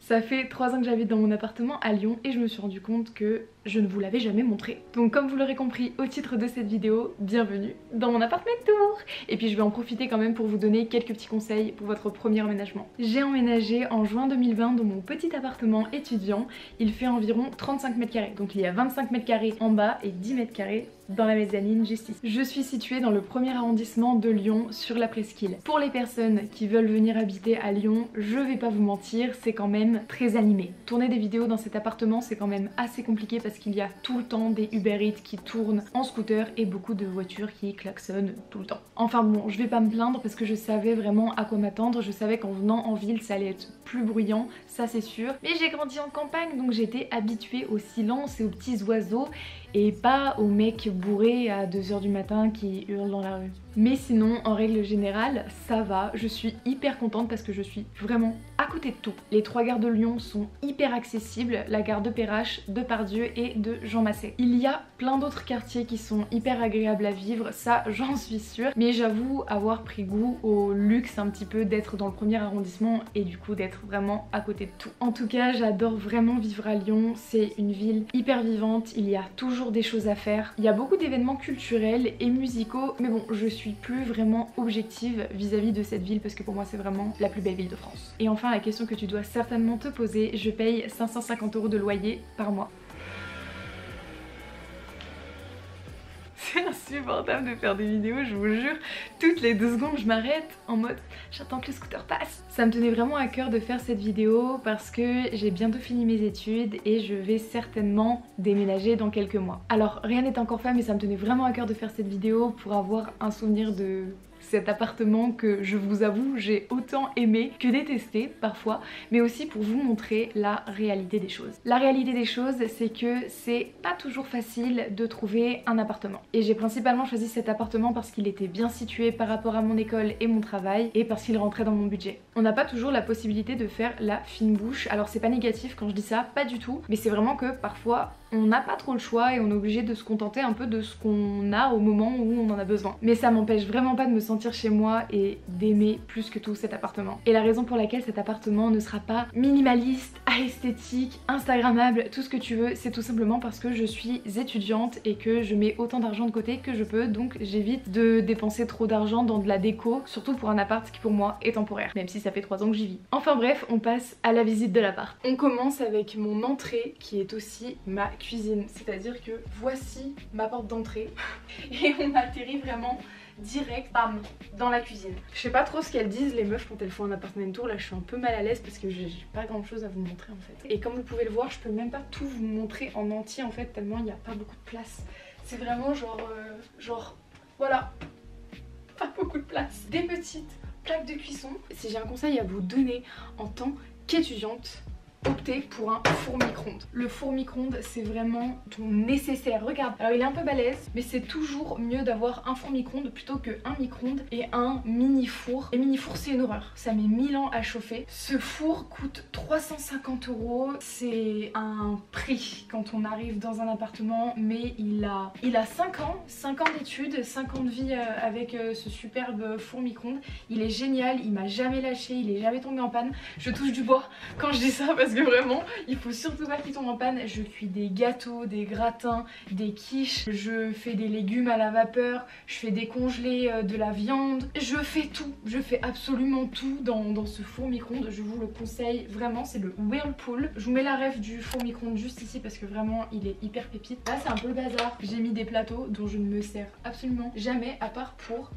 Ça fait 3 ans que j'habite dans mon appartement à Lyon et je me suis rendu compte que je ne vous l'avais jamais montré. Donc comme vous l'aurez compris au titre de cette vidéo, bienvenue dans mon appartement tour. Et puis je vais en profiter quand même pour vous donner quelques petits conseils pour votre premier emménagement. J'ai emménagé en juin 2020 dans mon petit appartement étudiant. Il fait environ 35 mètres carrés. Donc il y a 25 mètres carrés en bas et 10 mètres carrés dans la mezzanine juste ici. Je suis située dans le premier arrondissement de Lyon sur la Presqu'île. Pour les personnes qui veulent venir habiter à Lyon, je vais pas vous mentir, c'est quand même très animé. Tourner des vidéos dans cet appartement, c'est quand même assez compliqué parce qu'il y a tout le temps des Uber Eats qui tournent en scooter et beaucoup de voitures qui klaxonnent tout le temps. Enfin bon, je vais pas me plaindre parce que je savais vraiment à quoi m'attendre. Je savais qu'en venant en ville, ça allait être plus bruyant, ça c'est sûr. Mais j'ai grandi en campagne, donc j'étais habituée au silence et aux petits oiseaux et pas aux mecs bourrés à 2 h du matin qui hurlent dans la rue. Mais sinon, en règle générale, ça va. Je suis hyper contente parce que je suis vraiment à côté de tout. Les 3 gares de Lyon sont hyper accessibles, la gare de Perrache, de Pardieu et de Jean Massé. Il y a plein d'autres quartiers qui sont hyper agréables à vivre, ça j'en suis sûre. Mais j'avoue avoir pris goût au luxe un petit peu d'être dans le premier arrondissement et du coup d'être vraiment à côté de tout. En tout cas, j'adore vraiment vivre à Lyon. C'est une ville hyper vivante, il y a toujours des choses à faire. Il y a beaucoup d'événements culturels et musicaux, mais bon, je suis plus vraiment objective vis-à-vis de cette ville parce que pour moi c'est vraiment la plus belle ville de France. Et enfin, la question que tu dois certainement te poser, je paye 550 € de loyer par mois. C'est insupportable de faire des vidéos, je vous jure. Toutes les 2 secondes, je m'arrête en mode j'attends que le scooter passe. Ça me tenait vraiment à cœur de faire cette vidéo parce que j'ai bientôt fini mes études et je vais certainement déménager dans quelques mois. Alors rien n'est encore fait, mais ça me tenait vraiment à cœur de faire cette vidéo pour avoir un souvenir de cet appartement que, je vous avoue, j'ai autant aimé que détesté parfois, mais aussi pour vous montrer la réalité des choses. La réalité des choses, c'est que c'est pas toujours facile de trouver un appartement. Et j'ai principalement choisi cet appartement parce qu'il était bien situé par rapport à mon école et mon travail, et parce qu'il rentrait dans mon budget. On n'a pas toujours la possibilité de faire la fine bouche, alors c'est pas négatif quand je dis ça, pas du tout, mais c'est vraiment que parfois on n'a pas trop le choix et on est obligé de se contenter un peu de ce qu'on a au moment où on en a besoin. Mais ça m'empêche vraiment pas de me sentir chez moi et d'aimer plus que tout cet appartement. Et la raison pour laquelle cet appartement ne sera pas minimaliste, esthétique, instagrammable, tout ce que tu veux, c'est tout simplement parce que je suis étudiante et que je mets autant d'argent de côté que je peux, donc j'évite de dépenser trop d'argent dans de la déco, surtout pour un appart qui pour moi est temporaire, même si ça fait 3 ans que j'y vis. Enfin bref, on passe à la visite de l'appart. On commence avec mon entrée qui est aussi ma cuisine, c'est-à-dire que voici ma porte d'entrée et on atterrit vraiment direct, bam, dans la cuisine. Je sais pas trop ce qu'elles disent les meufs quand elles font un appartement tour, là je suis un peu mal à l'aise parce que j'ai pas grand chose à vous montrer en fait. Et comme vous pouvez le voir, je peux même pas tout vous montrer en entier en fait tellement il n'y a pas beaucoup de place. C'est vraiment genre voilà, pas beaucoup de place. Des petites plaques de cuisson. Si j'ai un conseil à vous donner en tant qu'étudiante, optez pour un four micro-ondes. Le four micro-ondes, c'est vraiment ton nécessaire. Regarde, alors il est un peu balèze, mais c'est toujours mieux d'avoir un four micro-ondes plutôt qu'un micro-ondes et un mini four. Les mini fours, c'est une horreur, ça met 1000 ans à chauffer. Ce four coûte 350 €, c'est un prix quand on arrive dans un appartement, mais il a 5 ans d'études, 5 ans de vie avec ce superbe four micro-ondes. Il est génial, il m'a jamais lâché, il est jamais tombé en panne. Je touche du bois quand je dis ça parce que vraiment il faut surtout pas qu'il tombe en panne. Je cuis des gâteaux, des gratins, des quiches, je fais des légumes à la vapeur, je fais des congelés de la viande, je fais tout, je fais absolument tout dans ce four micro-ondes. Je vous le conseille vraiment, c'est le Whirlpool. Je vous mets la ref du four micro-ondes juste ici parce que vraiment il est hyper pépite. Là c'est un peu le bazar, j'ai mis des plateaux dont je ne me sers absolument jamais à part pour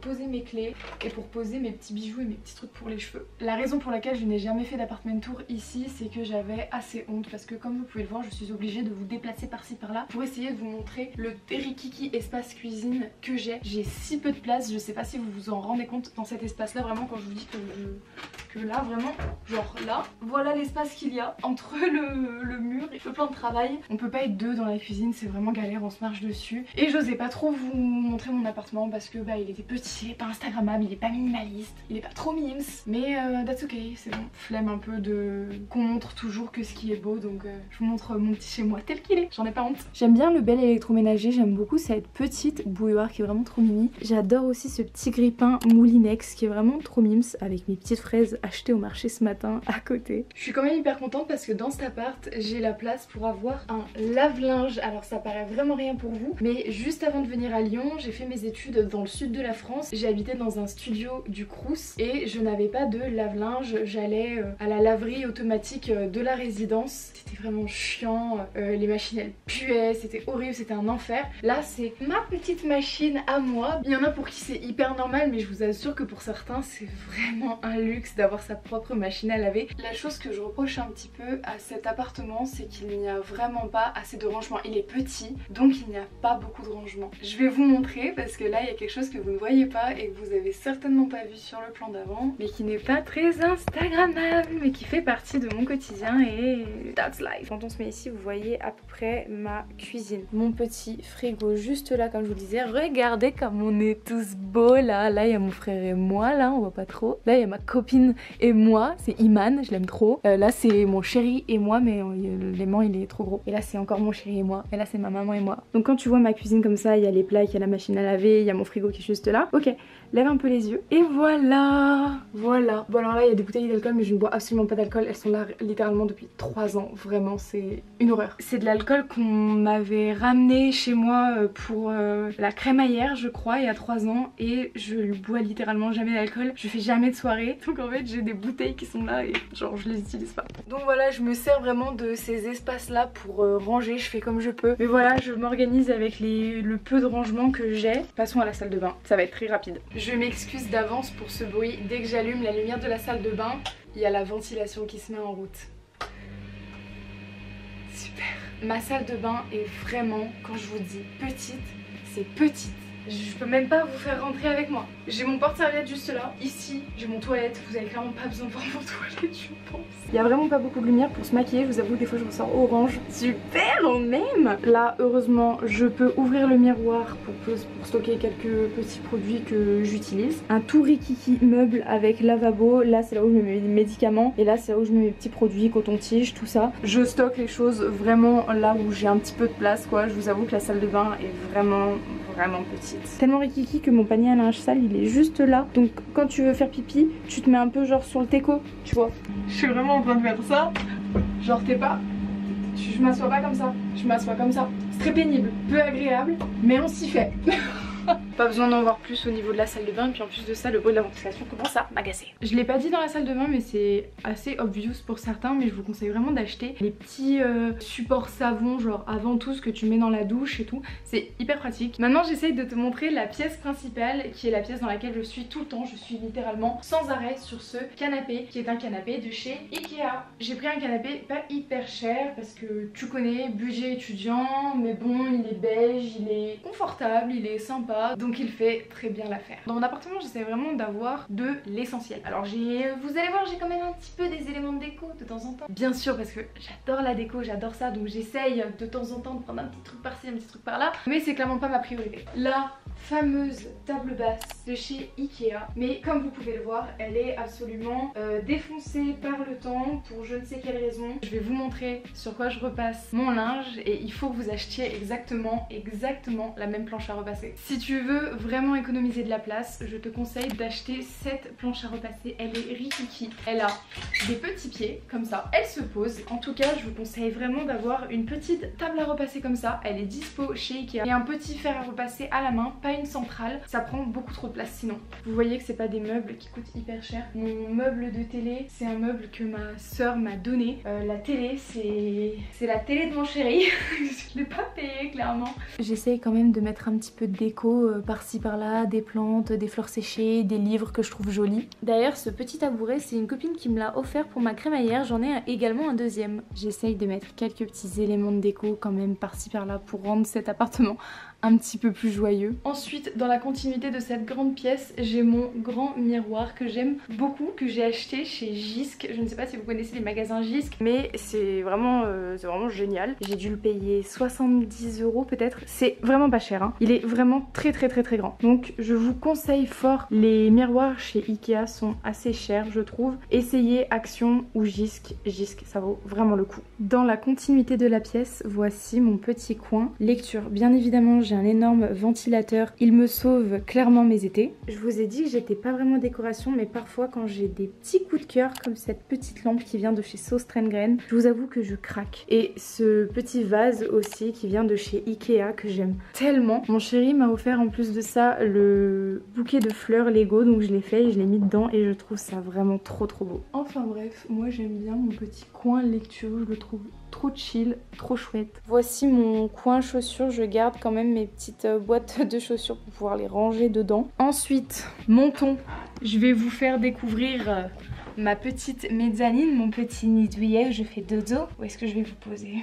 poser mes clés et pour poser mes petits bijoux et mes petits trucs pour les cheveux. La raison pour laquelle je n'ai jamais fait d'appartement tour ici, c'est que j'avais assez honte parce que comme vous pouvez le voir, je suis obligée de vous déplacer par-ci par-là pour essayer de vous montrer le terikiki espace cuisine que j'ai. J'ai si peu de place, je sais pas si vous vous en rendez compte dans cet espace-là, vraiment quand je vous dis que là vraiment, genre là, voilà l'espace qu'il y a entre le mur et le plan de travail. On peut pas être 2 dans la cuisine, c'est vraiment galère, on se marche dessus. Et j'osais pas trop vous montrer mon appartement parce que bah il était petit, il est pas instagrammable, il est pas minimaliste, il est pas trop mims, mais that's ok, c'est bon. Flemme un peu de qu'on montre toujours que ce qui est beau, donc je vous montre mon petit chez moi tel qu'il est, j'en ai pas honte. J'aime bien le bel électroménager, j'aime beaucoup cette petite bouilloire qui est vraiment trop mini. J'adore aussi ce petit grille-pain Moulinex qui est vraiment trop mims avec mes petites fraises achetées au marché ce matin à côté. Je suis quand même hyper contente parce que dans cet appart j'ai la place pour avoir un lave-linge. Alors ça paraît vraiment rien pour vous, mais juste avant de venir à Lyon j'ai fait mes études dans le sud de la France. J'ai habité dans un studio du Crous et je n'avais pas de lave-linge, j'allais à la laverie automatique de la résidence. C'était vraiment chiant, les machines elles puaient, c'était horrible, c'était un enfer. Là c'est ma petite machine à moi. Il y en a pour qui c'est hyper normal, mais je vous assure que pour certains c'est vraiment un luxe d'avoir sa propre machine à laver. La chose que je reproche un petit peu à cet appartement, c'est qu'il n'y a vraiment pas assez de rangement. Il est petit, donc il n'y a pas beaucoup de rangement. Je vais vous montrer parce que là il y a quelque chose que vous ne voyez pas et que vous avez certainement pas vu sur le plan d'avant, mais qui n'est pas très instagrammable, mais qui fait partie de mon quotidien et that's life. Quand on se met ici, vous voyez à peu près ma cuisine, mon petit frigo juste là comme je vous le disais. Regardez comme on est tous beaux là, là il y a mon frère et moi, là on voit pas trop, là il y a ma copine et moi, c'est Iman, je l'aime trop, là c'est mon chéri et moi, mais l'aimant il est trop gros, et là c'est encore mon chéri et moi, et là c'est ma maman et moi. Donc quand tu vois ma cuisine comme ça, il y a les plats, il y a la machine à laver, il y a mon frigo qui est juste là. Ok, lève un peu les yeux et voilà, voilà. Bon alors là il y a des bouteilles d'alcool, mais je ne bois absolument pas d'alcool, elles sont là littéralement depuis 3 ans, vraiment c'est une horreur. C'est de l'alcool qu'on m'avait ramené chez moi pour la crémaillère je crois, il y a 3 ans, et je bois littéralement jamais d'alcool, je fais jamais de soirée, donc en fait j'ai des bouteilles qui sont là et genre je les utilise pas. Donc voilà, je me sers vraiment de ces espaces là pour ranger, je fais comme je peux, mais voilà, je m'organise avec le peu de rangement que j'ai. Passons à la salle de bain, ça va être très rapide. Je m'excuse d'avance pour ce bruit, dès que j'allume la lumière de la salle de bain, il y a la ventilation qui se met en route. Super. Ma salle de bain est vraiment, quand je vous dis petite, c'est petite. Je peux même pas vous faire rentrer avec moi. J'ai mon porte-serviette juste là, ici j'ai mon toilette, vous avez clairement pas besoin de voir mon toilette je pense. Il y a vraiment pas beaucoup de lumière pour se maquiller, je vous avoue des fois je ressors orange. Super, on aime. Là heureusement je peux ouvrir le miroir pour stocker quelques petits produits que j'utilise. Un tout rikiki meuble avec lavabo, là c'est là où je mets mes médicaments et là c'est là où je mets mes petits produits, coton-tige, tout ça. Je stocke les choses vraiment là où j'ai un petit peu de place quoi, je vous avoue que la salle de bain est vraiment petite. Tellement rikiki que mon panier à linge sale il est juste là, donc quand tu veux faire pipi tu te mets un peu genre sur le teco, tu vois. Je suis vraiment en train de faire ça, genre t'es pas, je m'assois pas comme ça, je m'assois comme ça, c'est très pénible, peu agréable, mais on s'y fait. Pas besoin d'en voir plus au niveau de la salle de bain, puis en plus de ça le bruit de la ventilation commence à m'agacer. Je l'ai pas dit dans la salle de bain mais c'est assez obvious pour certains, mais je vous conseille vraiment d'acheter les petits supports savon genre avant tout ce que tu mets dans la douche et tout, c'est hyper pratique. Maintenant j'essaye de te montrer la pièce principale qui est la pièce dans laquelle je suis tout le temps, je suis littéralement sans arrêt sur ce canapé qui est un canapé de chez IKEA. J'ai pris un canapé pas hyper cher parce que tu connais, budget étudiant, mais bon il est beige, il est confortable, il est sympa. Donc il fait très bien l'affaire. Dans mon appartement j'essaie vraiment d'avoir de l'essentiel. Alors vous allez voir j'ai quand même un petit peu des éléments de déco de temps en temps. Bien sûr parce que j'adore la déco, j'adore ça, donc j'essaye de temps en temps de prendre un petit truc par-ci, un petit truc par-là, mais c'est clairement pas ma priorité. La fameuse table basse de chez Ikea, mais comme vous pouvez le voir elle est absolument défoncée par le temps pour je ne sais quelle raison. Je vais vous montrer sur quoi je repasse mon linge et il faut que vous achetiez exactement la même planche à repasser. Si tu veux vraiment économiser de la place, je te conseille d'acheter cette planche à repasser, elle est rikiki, elle a des petits pieds comme ça, elle se pose. En tout cas je vous conseille vraiment d'avoir une petite table à repasser comme ça, elle est dispo chez Ikea, et un petit fer à repasser à la main, pas une centrale, ça prend beaucoup trop de place sinon. Vous voyez que c'est pas des meubles qui coûtent hyper cher. Mon meuble de télé c'est un meuble que ma soeur m'a donné, la télé c'est la télé de mon chéri. Je l'ai pas payé clairement. J'essaye quand même de mettre un petit peu de déco par-ci par-là, des plantes, des fleurs séchées, des livres que je trouve jolis. D'ailleurs ce petit tabouret c'est une copine qui me l'a offert pour ma crémaillère, j'en ai également un deuxième. J'essaye de mettre quelques petits éléments de déco quand même par-ci par-là pour rendre cet appartement un petit peu plus joyeux. Ensuite, dans la continuité de cette grande pièce, j'ai mon grand miroir que j'aime beaucoup, que j'ai acheté chez Jysk. Je ne sais pas si vous connaissez les magasins Jysk, mais c'est vraiment génial. J'ai dû le payer 70 € peut-être. C'est vraiment pas cher, hein. Il est vraiment très grand. Donc je vous conseille fort. Les miroirs chez IKEA sont assez chers, je trouve. Essayez Action ou Jysk. Jysk, ça vaut vraiment le coup. Dans la continuité de la pièce, voici mon petit coin lecture. Bien évidemment, j'ai un énorme ventilateur. Il me sauve clairement mes étés. Je vous ai dit que j'étais pas vraiment décoration, mais parfois quand j'ai des petits coups de cœur comme cette petite lampe qui vient de chez Sostrengren, je vous avoue que je craque. Et ce petit vase aussi qui vient de chez IKEA que j'aime tellement. Mon chéri m'a offert en plus de ça le bouquet de fleurs Lego, donc je l'ai fait et je l'ai mis dedans et je trouve ça vraiment trop beau. Enfin bref, moi j'aime bien mon petit coin lecture, je le trouve trop chill, trop chouette. Voici mon coin chaussures, je garde quand même mes petites boîtes de chaussures pour pouvoir les ranger dedans. Ensuite, montons, je vais vous faire découvrir ma petite mezzanine, mon petit nid d'ouillet, je fais dodo. Où est-ce que je vais vous poser ?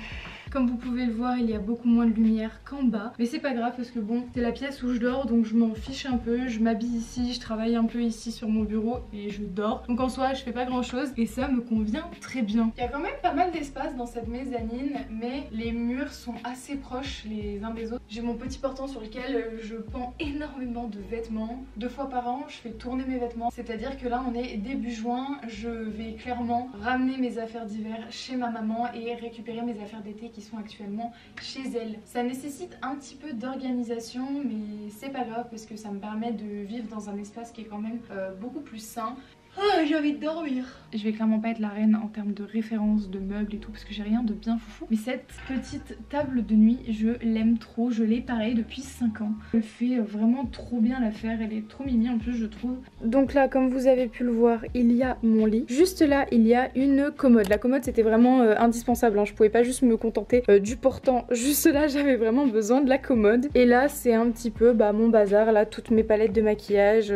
Comme vous pouvez le voir, il y a beaucoup moins de lumière qu'en bas, mais c'est pas grave parce que bon, c'est la pièce où je dors, donc je m'en fiche un peu. Je m'habille ici, je travaille un peu ici sur mon bureau et je dors, donc en soi je fais pas grand chose et ça me convient très bien. Il y a quand même pas mal d'espace dans cette mezzanine, mais les murs sont assez proches les uns des autres. J'ai mon petit portant sur lequel je pends énormément de vêtements. 2 fois par an je fais tourner mes vêtements, c'est à dire que là on est début juin, je vais clairement ramener mes affaires d'hiver chez ma maman et récupérer mes affaires d'été qui sont actuellement chez elle. Ça nécessite un petit peu d'organisation, mais c'est pas grave parce que ça me permet de vivre dans un espace qui est quand même beaucoup plus sain. Ah, j'ai envie de dormir. Je vais clairement pas être la reine en termes de références, de meubles et tout, parce que j'ai rien de bien foufou. Mais cette petite table de nuit, je l'aime trop. Je l'ai pareil depuis 5 ans. Elle fait vraiment trop bien l'affaire. Elle est trop mimi en plus, je trouve. Donc là, comme vous avez pu le voir, il y a mon lit. Juste là, il y a une commode. La commode, c'était vraiment indispensable, hein. Je pouvais pas juste me contenter du portant. Juste là, j'avais vraiment besoin de la commode. Et là, c'est un petit peu mon bazar. Là, toutes mes palettes de maquillage,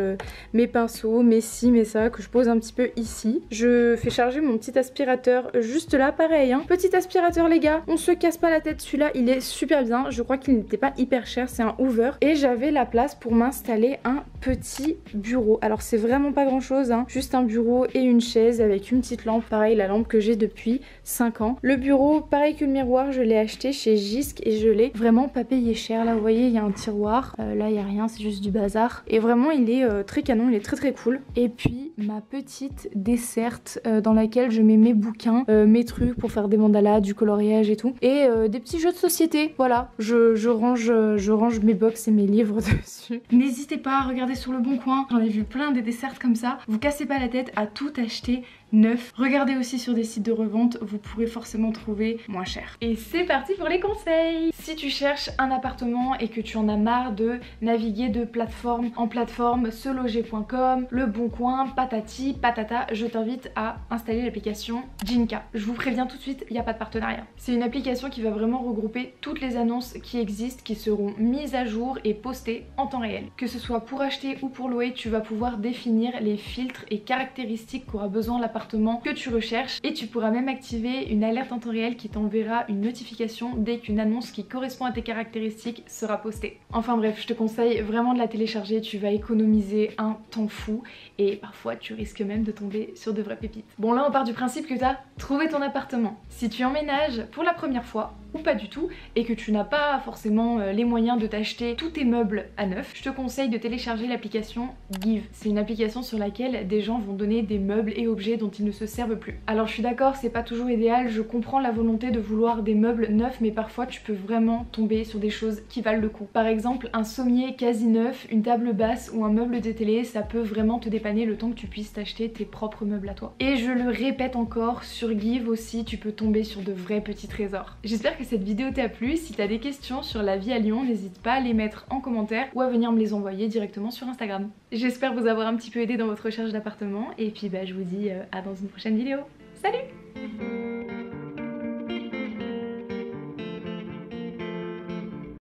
mes pinceaux, mes ci, mes ça, que je pose un petit peu ici. Je fais charger mon petit aspirateur juste là, pareil, hein. Petit aspirateur les gars, on se casse pas la tête, celui-là il est super bien, je crois qu'il n'était pas hyper cher, c'est un Hoover. Et j'avais la place pour m'installer un petit bureau, alors c'est vraiment pas grand chose, hein. Juste un bureau et une chaise avec une petite lampe, pareil la lampe que j'ai depuis 5 ans. Le bureau, pareil que le miroir, je l'ai acheté chez Jysk et je l'ai vraiment pas payé cher. Là vous voyez il y a un tiroir, là il y a rien, c'est juste du bazar et vraiment il est très canon, il est très cool. Et puis ma petite desserte dans laquelle je mets mes bouquins, mes trucs pour faire des mandalas, du coloriage et tout, et des petits jeux de société. Voilà, je range mes box et mes livres dessus. N'hésitez pas à regarder sur le bon coin, j'en ai vu plein des dessertes comme ça. Vous cassez pas la tête à tout acheter neuf. Regardez aussi sur des sites de revente, vous pourrez forcément trouver moins cher. Et c'est parti pour les conseils. Si tu cherches un appartement et que tu en as marre de naviguer de plateforme en plateforme, seloger.com, le bon coin, patati patata, je t'invite à installer l'application Jinka. Je vous préviens tout de suite, il n'y a pas de partenariat. C'est une application qui va vraiment regrouper toutes les annonces qui existent, qui seront mises à jour et postées en temps réel. Que ce soit pour acheter ou pour louer, tu vas pouvoir définir les filtres et caractéristiques qu'aura besoin l'appartement que tu recherches, et tu pourras même activer une alerte en temps réel qui t'enverra une notification dès qu'une annonce qui correspond à tes caractéristiques sera postée. Enfin bref, je te conseille vraiment de la télécharger, tu vas économiser un temps fou et parfois tu risques même de tomber sur de vraies pépites. Bon là on part du principe que tu as trouvé ton appartement. Si tu emménages pour la première fois ou pas du tout et que tu n'as pas forcément les moyens de t'acheter tous tes meubles à neuf, je te conseille de télécharger l'application Give. C'est une application sur laquelle des gens vont donner des meubles et objets dont ils ne se servent plus. Alors je suis d'accord, c'est pas toujours idéal, je comprends la volonté de vouloir des meubles neufs, mais parfois tu peux vraiment tomber sur des choses qui valent le coup. Par exemple un sommier quasi neuf, une table basse ou un meuble de télé, ça peut vraiment te dépanner le temps que tu puisses t'acheter tes propres meubles à toi. Et je le répète encore, sur Give aussi tu peux tomber sur de vrais petits trésors. J'espère que cette vidéo t'a plu. Si t'as des questions sur la vie à Lyon, n'hésite pas à les mettre en commentaire ou à venir me les envoyer directement sur Instagram. J'espère vous avoir un petit peu aidé dans votre recherche d'appartement et puis je vous dis à dans une prochaine vidéo. Salut!